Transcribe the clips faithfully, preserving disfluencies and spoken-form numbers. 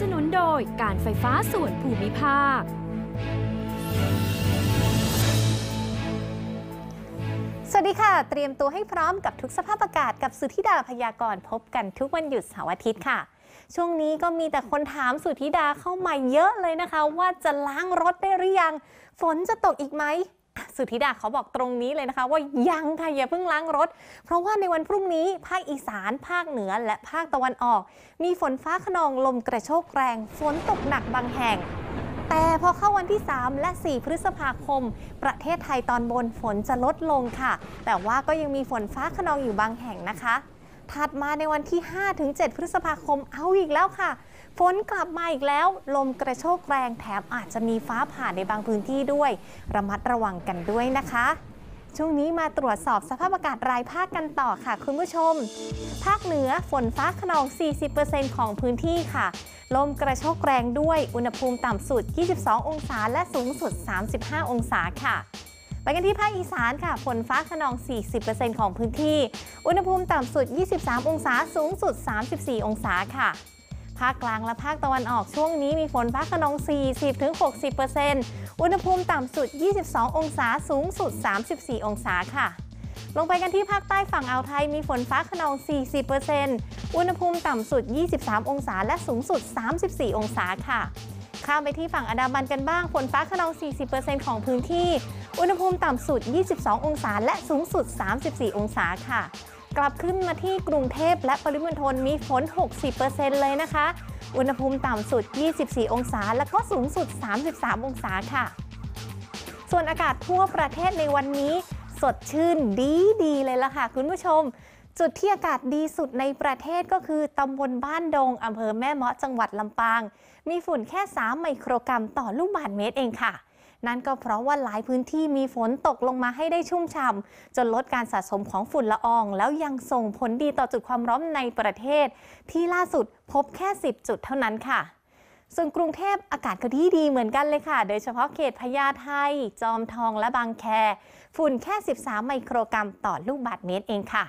สนุนโดยการไฟฟ้าส่วนภูมิภาคสวัสดีค่ะเตรียมตัวให้พร้อมกับทุกสภาพอากาศกับสุธิดาพยากรณ์พบกันทุกวันหยุดเสาร์อาทิตย์ค่ะช่วงนี้ก็มีแต่คนถามสุธิดาเข้ามาเยอะเลยนะคะว่าจะล้างรถได้หรือยังฝนจะตกอีกไหมสุธิดาเขาบอกตรงนี้เลยนะคะว่ายังค่ะอย่าเพิ่งล้างรถเพราะว่าในวันพรุ่งนี้ภาคอีสานภาคเหนือและภาคตะวันออกมีฝนฟ้าคะนองลมกระโชกแรงฝนตกหนักบางแห่งแต่พอเข้าวันที่สามและสี่พฤษภาคมประเทศไทยตอนบนฝนจะลดลงค่ะแต่ว่าก็ยังมีฝนฟ้าคะนองอยู่บางแห่งนะคะถัดมาในวันที่ห้าถึงเจ็ดพฤษภาคมเอาอีกแล้วค่ะฝนกลับมาอีกแล้วลมกระโชกแรงแถมอาจจะมีฟ้าผ่าในบางพื้นที่ด้วยระมัดระวังกันด้วยนะคะช่วงนี้มาตรวจสอบสภาพอากาศรายภาคกันต่อค่ะคุณผู้ชมภาคเหนือฝนฟ้าคะนอง สี่สิบเปอร์เซ็นต์ ของพื้นที่ค่ะลมกระโชกแรงด้วยอุณหภูมิต่ำสุดยี่สิบสององศาและสูงสุดสามสิบห้าองศาค่ะไปกันที่ภาคอีสานค่ะฝนฟ้าคะนอง สี่สิบเปอร์เซ็นต์ ของพื้นที่อุณหภูมิต่ำสุดยี่สิบสามองศาสูงสุดสามสิบสี่องศาค่ะภาคกลางและภาคตะวันออกช่วงนี้มีฝนฟ้าคะนอง สี่สิบถึงหกสิบเปอร์เซ็นต์ อุณหภูมิต่ำสุดยี่สิบสององศาสูงสุดสามสิบสี่องศาค่ะลงไปกันที่ภาคใต้ฝั่งอ่าวไทยมีฝนฟ้าคะนอง สี่สิบเปอร์เซ็นต์ อุณหภูมิต่ำสุดยี่สิบสามองศาและสูงสุดสามสิบสี่องศาค่ะข้ามไปที่ฝั่งอันดามันกันบ้างฝนฟ้าคะนอง สี่สิบเปอร์เซ็นต์ ของพื้นที่อุณหภูมิต่ำสุดยี่สิบสององศาและสูงสุดสามสิบสี่องศาค่ะกลับขึ้นมาที่กรุงเทพและปริมณฑลมีฝน หกสิบเปอร์เซ็นต์ เลยนะคะอุณหภูมิต่ำสุดยี่สิบสี่องศาและก็สูงสุดสามสิบสามองศาค่ะส่วนอากาศทั่วประเทศในวันนี้สดชื่นดีดีเลยล่ะค่ะคุณผู้ชมจุดที่อากาศดีสุดในประเทศก็คือตำบลบ้านดงอำเภอแม่เมาะจังหวัดลำปางมีฝุ่นแค่สามไมโครกรัมต่อลูกบาศก์เมตรเองค่ะนั่นก็เพราะว่าหลายพื้นที่มีฝนตกลงมาให้ได้ชุ่มฉ่ำจนลดการสะสมของฝุ่นละอองแล้วยังส่งผลดีต่อจุดความร้อนในประเทศที่ล่าสุดพบแค่สิบจุดเท่านั้นค่ะส่วนกรุงเทพอากาศก็ดีดีเหมือนกันเลยค่ะโดยเฉพาะเขตพญาไทจอมทองและบางแคฝุ่นแค่สิบสามไมโครกรัมต่อลูกบาศก์เมตรเองค่ะ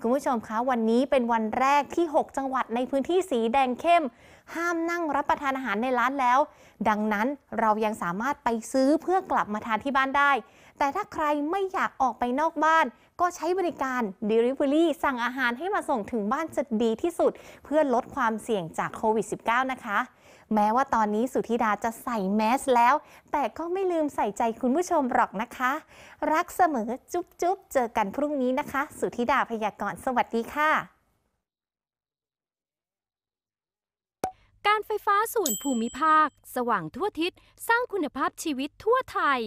คุณผู้ชมคะวันนี้เป็นวันแรกที่หกจังหวัดในพื้นที่สีแดงเข้มห้ามนั่งรับประทานอาหารในร้านแล้วดังนั้นเรายังสามารถไปซื้อเพื่อกลับมาทานที่บ้านได้แต่ถ้าใครไม่อยากออกไปนอกบ้านก็ใช้บริการ Delivery สั่งอาหารให้มาส่งถึงบ้านจะดีที่สุดเพื่อลดความเสี่ยงจากโควิดสิบเก้า นะคะแม้ว่าตอนนี้สุธิดาจะใส่แมสแล้วแต่ก็ไม่ลืมใส่ใจคุณผู้ชมหรอกนะคะรักเสมอจุ๊บจุ๊บเจอกันพรุ่งนี้นะคะสุธิดาพยากรณ์สวัสดีค่ะการไฟฟ้าส่วนภูมิภาคสว่างทั่วทิศสร้างคุณภาพชีวิตทั่วไทย